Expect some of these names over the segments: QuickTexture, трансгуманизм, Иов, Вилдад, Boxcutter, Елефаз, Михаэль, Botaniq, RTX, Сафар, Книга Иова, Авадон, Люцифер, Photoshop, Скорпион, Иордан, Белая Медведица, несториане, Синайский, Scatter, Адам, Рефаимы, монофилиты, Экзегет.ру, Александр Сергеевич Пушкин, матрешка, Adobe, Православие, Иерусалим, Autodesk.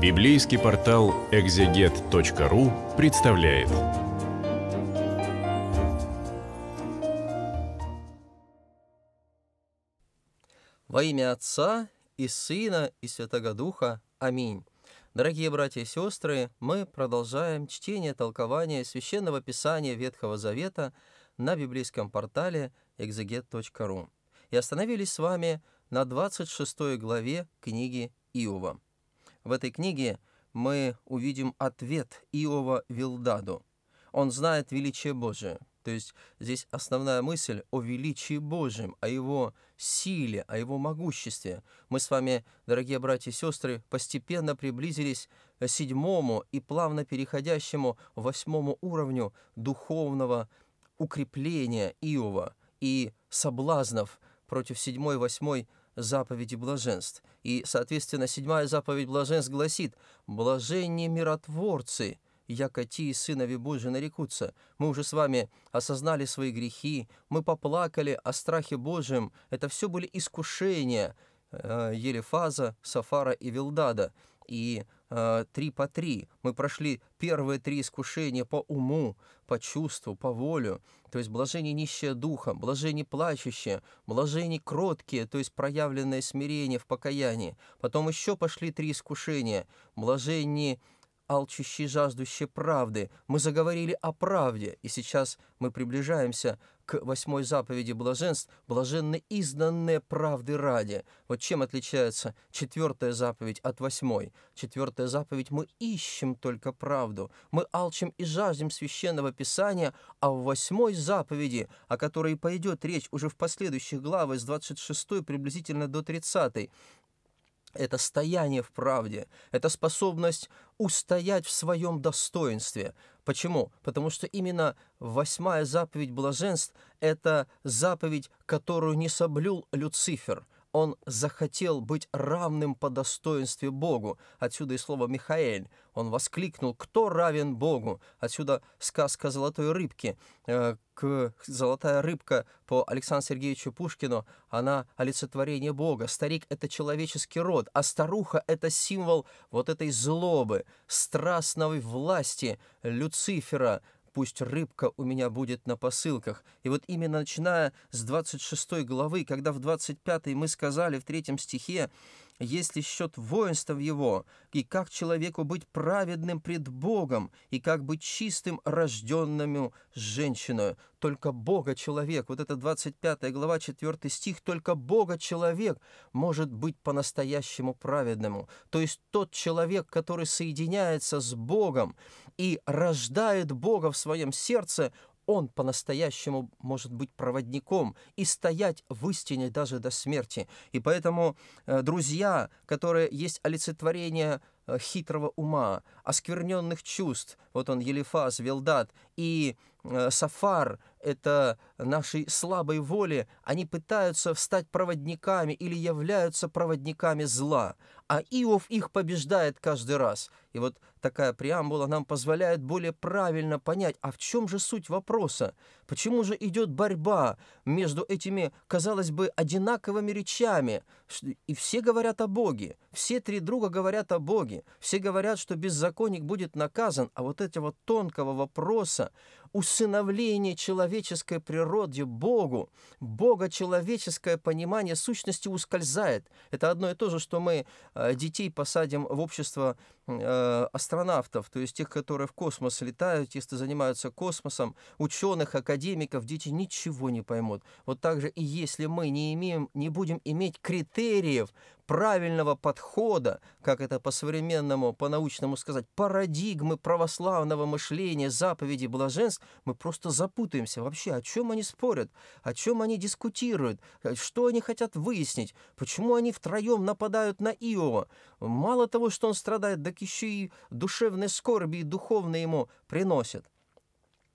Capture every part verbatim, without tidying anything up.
Библейский портал экзегет точка ру представляет. Во имя Отца и Сына и Святого Духа. Аминь. Дорогие братья и сестры, мы продолжаем чтение, толкование Священного Писания Ветхого Завета на библейском портале экзегет точка ру. И остановились с вами на двадцать шестой главе книги Иова. В этой книге мы увидим ответ Иова Вилдаду. Он знает величие Божие. То есть здесь основная мысль о величии Божьем, о Его силе, о Его могуществе. Мы с вами, дорогие братья и сестры, постепенно приблизились к седьмому и плавно переходящему восьмому уровню духовного укрепления Иова и соблазнов против седьмой, восьмой заповеди блаженств. И, соответственно, седьмая заповедь блаженств гласит: «Блаженни миротворцы, яко ти и сынови Божии нарекутся». Мы уже с вами осознали свои грехи, мы поплакали о страхе Божьем. Это все были искушения э, Елефаза, Сафара и Вилдада. И э, три по три. Мы прошли первые три искушения по уму, по чувству, по волю. То есть блажение нищие духом, блажение плачущие, блажение кроткие, то есть проявленное смирение в покаянии. Потом еще пошли три искушения. Блажение алчущие, жаждущие правды. Мы заговорили о правде, и сейчас мы приближаемся к восьмой заповеди блаженств: блаженны изданные правды ради. Вот чем отличается четвертая заповедь от восьмой? Четвертая заповедь: мы ищем только правду, мы алчим и жаждем священного писания, а в восьмой заповеди, о которой пойдет речь уже в последующих главах с двадцать шестой приблизительно до тридцатой, это стояние в правде, это способность устоять в своем достоинстве. Почему? Потому что именно восьмая заповедь блаженств – это заповедь, которую не соблюл Люцифер. Он захотел быть равным по достоинству Богу. Отсюда и слово «Михаэль». Он воскликнул: «Кто равен Богу?» Отсюда сказка о золотой рыбке. Золотая рыбка по Александру Сергеевичу Пушкину, она олицетворение Бога. Старик – это человеческий род, а старуха – это символ вот этой злобы, страстной власти Люцифера. «Пусть рыбка у меня будет на посылках». И вот именно начиная с двадцать шестой главы, когда в двадцать пятой мы сказали в третьем стихе: «Есть ли счет воинства его, и как человеку быть праведным пред Богом, и как быть чистым рожденному женщиною?» Только Бога человек, вот это двадцать пятая глава, четвёртый стих, только Бога человек может быть по-настоящему праведному. То есть тот человек, который соединяется с Богом и рождает Бога в своем сердце, он по-настоящему может быть проводником и стоять в истине даже до смерти. И поэтому друзья, которые есть олицетворение хитрого ума, оскверненных чувств, вот он Елефаз, Вилдад и Сафар, это нашей слабой воли, они пытаются стать проводниками или являются проводниками зла, а Иов их побеждает каждый раз. И вот такая преамбула нам позволяет более правильно понять, а в чем же суть вопроса? Почему же идет борьба между этими, казалось бы, одинаковыми речами? И все говорят о Боге, все три друга говорят о Боге, все говорят, что беззаконник будет наказан, а вот этого тонкого вопроса усыновление человеческой природе Богу, богочеловеческое понимание сущности ускользает. Это одно и то же, что мы детей посадим в общество астронавтов, то есть тех, которые в космос летают, тех, кто занимаются космосом, ученых, академиков. Дети ничего не поймут. Вот так же и если мы не имеем, не будем иметь критериев правильного подхода, как это по-современному, по-научному сказать, парадигмы православного мышления, заповеди блаженств, мы просто запутаемся вообще, о чем они спорят, о чем они дискутируют, что они хотят выяснить, почему они втроем нападают на Иова. Мало того, что он страдает, так еще и душевные скорби и духовные ему приносят.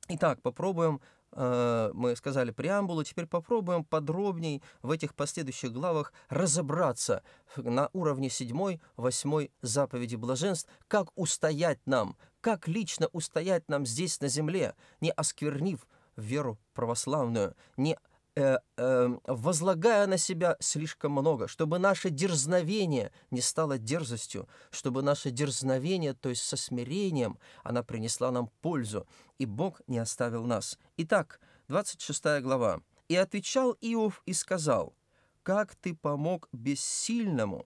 Итак, попробуем. Мы сказали преамбулу, теперь попробуем подробней в этих последующих главах разобраться на уровне седьмой-восьмой заповеди блаженств, как устоять нам, как лично устоять нам здесь на земле, не осквернив веру православную, не э, э, возлагая на себя слишком много, чтобы наше дерзновение не стало дерзостью, чтобы наше дерзновение, то есть со смирением, она принесла нам пользу, и Бог не оставил нас. Итак, двадцать шестая глава. «И отвечал Иов и сказал: как ты помог бессильному,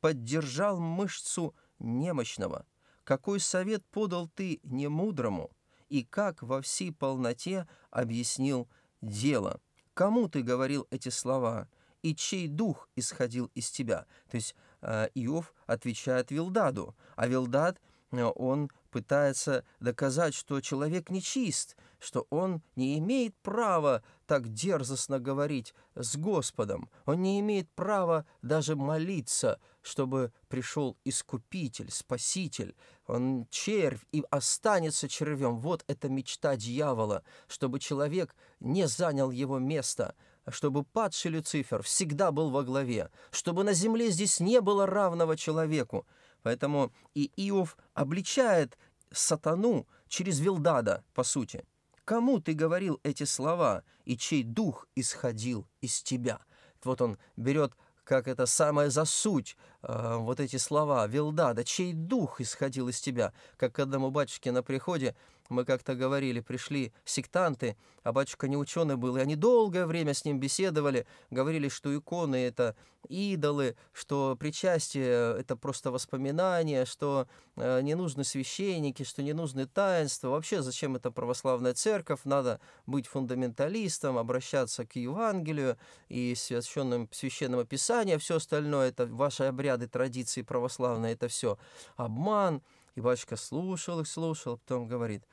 поддержал мышцу немощного, какой совет подал ты немудрому, и как во всей полноте объяснил дело? Кому ты говорил эти слова, и чей дух исходил из тебя?» То есть Иов отвечает Вилдаду, а Вилдад, он пытается доказать, что человек нечист, что он не имеет права так дерзостно говорить с Господом, он не имеет права даже молиться, чтобы пришел Искупитель, Спаситель, он червь и останется червем. Вот это мечта дьявола, чтобы человек не занял его место, чтобы падший Люцифер всегда был во главе, чтобы на земле здесь не было равного человеку. Поэтому и Иов обличает сатану через Вилдада, по сути. «Кому ты говорил эти слова, и чей дух исходил из тебя?» Вот он берет, как это самое за суть, э, вот эти слова Вилдада, «чей дух исходил из тебя?» Как к одному батюшке на приходе, мы как-то говорили, пришли сектанты, а батюшка не ученый был, и они долгое время с ним беседовали, говорили, что иконы — это идолы, что причастие — это просто воспоминания, что э, не нужны священники, что не нужны таинства, вообще зачем это православная церковь, надо быть фундаменталистом, обращаться к Евангелию и священным, священному писанию, а все остальное — это ваши обряды, традиции православные, это все обман. И батюшка слушал их, слушал, потом говорит: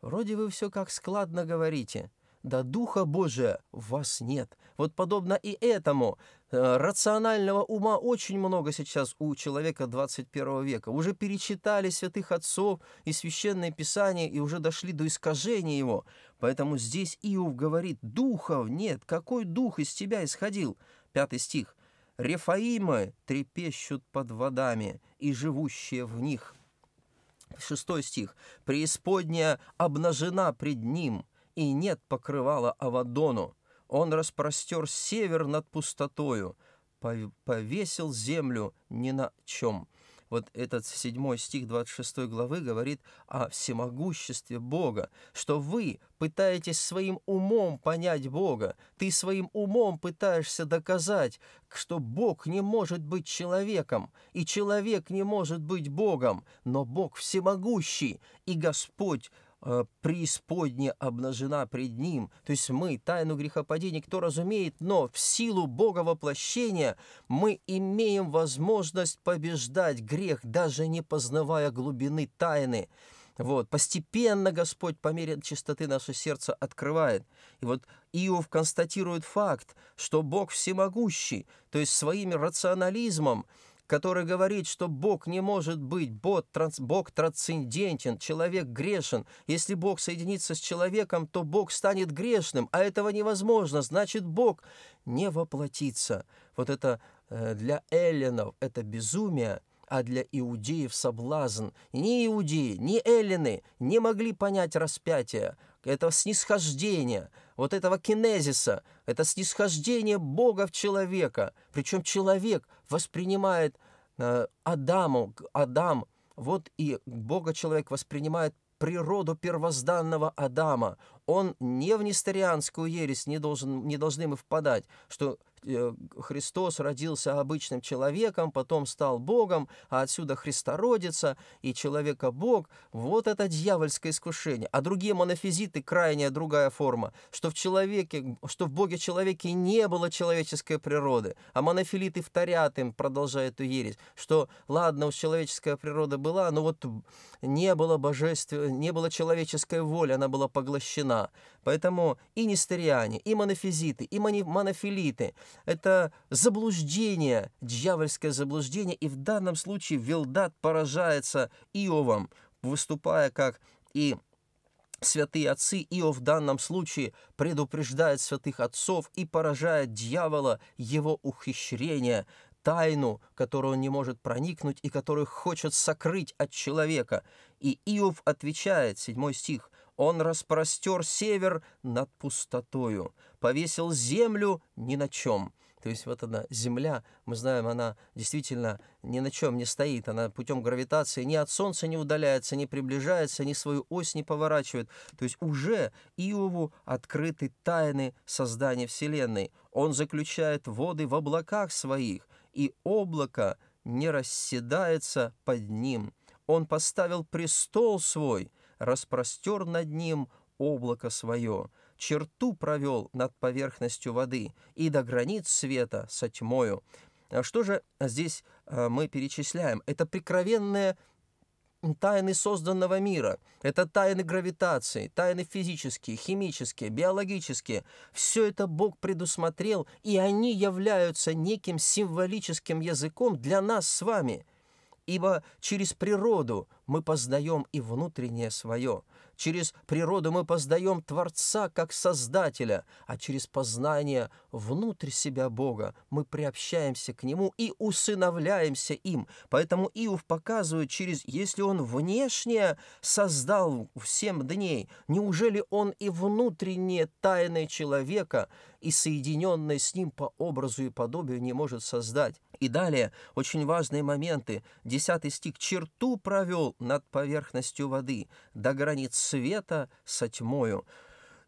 вроде вы все как складно говорите, да Духа Божия в вас нет. Вот подобно и этому. Рационального ума очень много сейчас у человека двадцать первого века. Уже перечитали святых отцов и священное писание, и уже дошли до искажения его. Поэтому здесь Иов говорит: духов нет, какой дух из тебя исходил? Пятый стих. «Рефаимы трепещут под водами, и живущие в них». Шестой стих. «Преисподняя обнажена пред ним, и нет покрывала Авадону. Он распростер север над пустотою, повесил землю ни на чем». Вот этот седьмой стих двадцать шестой главы говорит о всемогуществе Бога, что вы пытаетесь своим умом понять Бога, ты своим умом пытаешься доказать, что Бог не может быть человеком, и человек не может быть Богом, но Бог всемогущий, и Господь преисподня обнажена пред Ним. То есть мы тайну грехопадения, кто разумеет, но в силу Бога воплощения мы имеем возможность побеждать грех, даже не познавая глубины тайны. Вот, постепенно Господь по мере чистоты наше сердце открывает. И вот Иов констатирует факт, что Бог всемогущий, то есть своим рационализмом, который говорит, что Бог не может быть, Бог трансцендентен, человек грешен. Если Бог соединится с человеком, то Бог станет грешным, а этого невозможно, значит, Бог не воплотится. Вот это для эллинов это безумие, а для иудеев соблазн. Ни иудеи, ни эллины не могли понять распятие, это снисхождение, вот этого кинезиса, это снисхождение Бога в человека. Причем человек воспринимает э, Адаму, Адам, вот и Бога человек воспринимает природу первозданного Адама. Он не в несторианскую ересь не, должен, не должны мы впадать, что Христос родился обычным человеком, потом стал Богом, а отсюда Христородица и человека Бог. Вот это дьявольское искушение. А другие монофизиты, крайняя другая форма, что в человеке, что в Боге человеке не было человеческой природы. А монофилиты вторят им, продолжают эту ересь, что ладно, уж человеческая природа была, но вот не было божественной, не было человеческой воли, она была поглощена. Поэтому и несториане, и монофизиты, и монофилиты — это заблуждение, дьявольское заблуждение, и в данном случае Вилдад поражается Иовом, выступая как и святые отцы. Иов в данном случае предупреждает святых отцов и поражает дьявола, его ухищрение, тайну, которую он не может проникнуть и которую хочет сокрыть от человека. И Иов отвечает, седьмой стих: Он распростер север над пустотою, повесил землю ни на чем». То есть вот она, земля, мы знаем, она действительно ни на чем не стоит, она путем гравитации ни от Солнца не удаляется, не приближается, ни свою ось не поворачивает. То есть уже Иову открыты тайны создания Вселенной. Он заключает воды в облаках своих, и облако не расседается под ним. Он поставил престол свой, распростер над ним облако свое, черту провел над поверхностью воды и до границ света со тьмою. Что же здесь мы перечисляем? Это прикровенные тайны созданного мира, это тайны гравитации, тайны физические, химические, биологические. Все это Бог предусмотрел, и они являются неким символическим языком для нас с вами. Ибо через природу мы познаем и внутреннее свое. Через природу мы познаем Творца как Создателя, а через познание внутрь себя Бога мы приобщаемся к Нему и усыновляемся им. Поэтому Иов показывает через, если он внешне создал в семь дней, неужели он и внутренние тайны человека и соединенные с ним по образу и подобию не может создать? И далее очень важные моменты. Десятый стих. «Черту провел над поверхностью воды, до границ света со тьмою».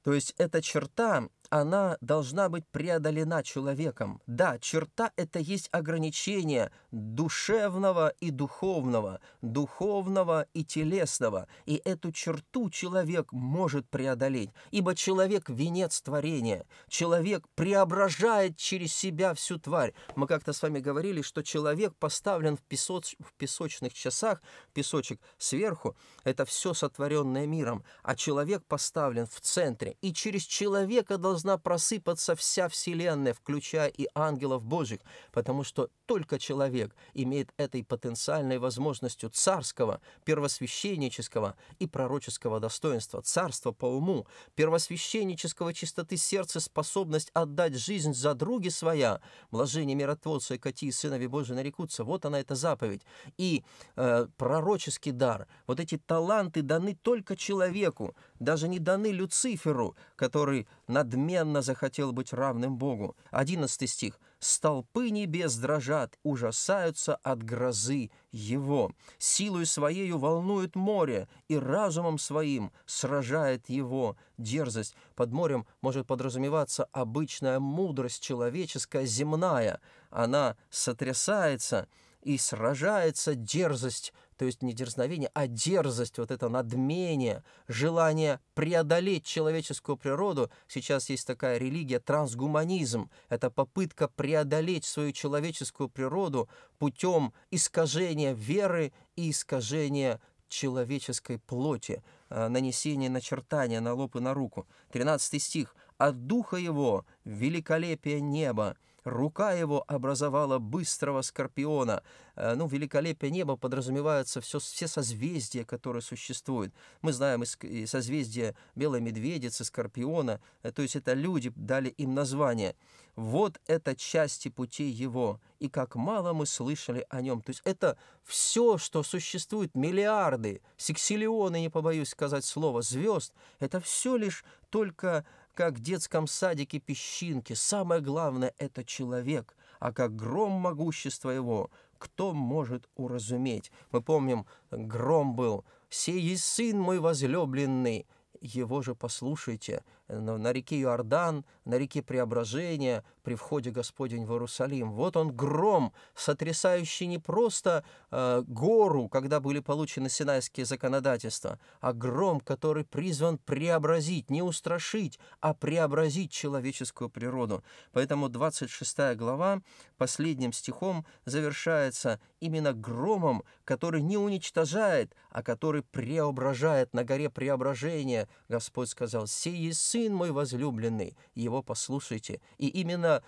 То есть эта черта, она должна быть преодолена человеком. Да, черта — это есть ограничение душевного и духовного, духовного и телесного. И эту черту человек может преодолеть, ибо человек — венец творения. Человек преображает через себя всю тварь. Мы как-то с вами говорили, что человек поставлен в, песоч... в песочных часах, песочек сверху, это все сотворенное миром, а человек поставлен в центре. И через человека должна просыпаться вся Вселенная, включая и ангелов Божьих, потому что только человек имеет этой потенциальной возможностью царского, первосвященнического и пророческого достоинства, царства по уму, первосвященнического чистоты сердца, способность отдать жизнь за други своя, блажение миротворца Екатии, сынове Божьей нарекутся, вот она эта заповедь, и э, пророческий дар, вот эти таланты даны только человеку, даже не даны Люциферу, который надменно захотел быть равным Богу. одиннадцатый стих. «Столпы небес дрожат, ужасаются от грозы его. Силою своею волнует море, и разумом своим сражает его дерзость». Под морем может подразумеваться обычная мудрость человеческая, земная. Она сотрясается и сражается дерзость. То есть не дерзновение, а дерзость, вот это надмение, желание преодолеть человеческую природу. Сейчас есть такая религия трансгуманизм. Это попытка преодолеть свою человеческую природу путем искажения веры и искажения человеческой плоти, нанесения начертания на лоб и на руку. тринадцатый стих. «От духа его великолепие неба. Рука его образовала быстрого скорпиона». Ну, великолепие неба подразумеваются все, все созвездия, которые существуют. Мы знаем и созвездие Белой Медведицы, Скорпиона, то есть это люди дали им название. «Вот это части путей его, и как мало мы слышали о нем». То есть это все, что существует, миллиарды, сексиллионы, не побоюсь сказать слово, звезд, это все лишь только... как в детском садике песчинки, самое главное — это человек, а как гром могущества его, кто может уразуметь? Мы помним, гром был, «Сей есть сын мой возлюбленный, его же послушайте». На реке Иордан, на реке Преображения, при входе Господень в Иерусалим. Вот он, гром, сотрясающий не просто э, гору, когда были получены синайские законодательства, а гром, который призван преобразить, не устрашить, а преобразить человеческую природу. Поэтому двадцать шестая глава последним стихом завершается именно громом, который не уничтожает, а который преображает. На горе Преображения Господь сказал: «Сей есть Сын мой возлюбленный, его послушайте». И именно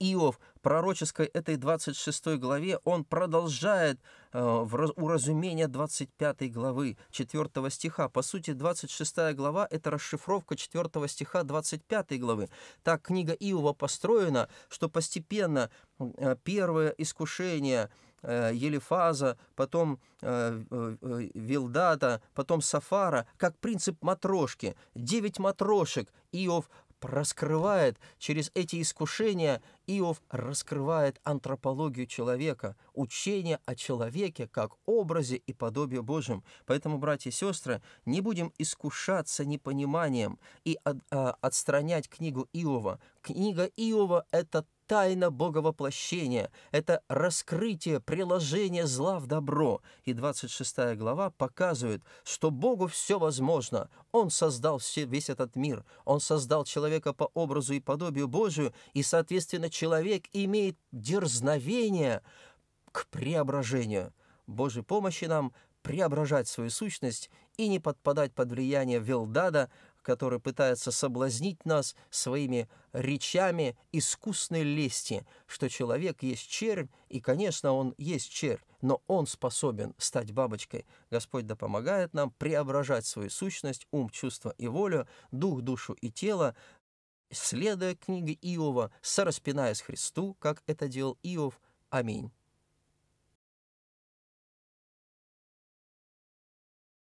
Иов в пророческой этой двадцать шестой главе, он продолжает э, уразумение двадцать пятой главы, четвёртого стиха. По сути, двадцать шестая глава — это расшифровка четвёртого стиха двадцать пятой главы. Так книга Иова построена, что постепенно э, первое искушение Елефаза, потом Вилдада, потом Сафара, как принцип матрошки. Девять матрошек Иов раскрывает, через эти искушения Иов раскрывает антропологию человека, учение о человеке как образе и подобии Божьем. Поэтому, братья и сестры, не будем искушаться непониманием и отстранять книгу Иова. Книга Иова — это тайна боговоплощения, это раскрытие, приложение зла в добро. И двадцать шестая глава показывает, что Богу все возможно. Он создал все, весь этот мир, Он создал человека по образу и подобию Божию, и, соответственно, человек имеет дерзновение к преображению. Божьей помощи нам преображать свою сущность и не подпадать под влияние Вилдада, который пытается соблазнить нас своими речами искусной лести, что человек есть червь, и, конечно, он есть червь, но он способен стать бабочкой. Господь да помогает нам преображать свою сущность, ум, чувства и волю, дух, душу и тело, следуя книге Иова, сораспинаясь Христу, как это делал Иов. Аминь.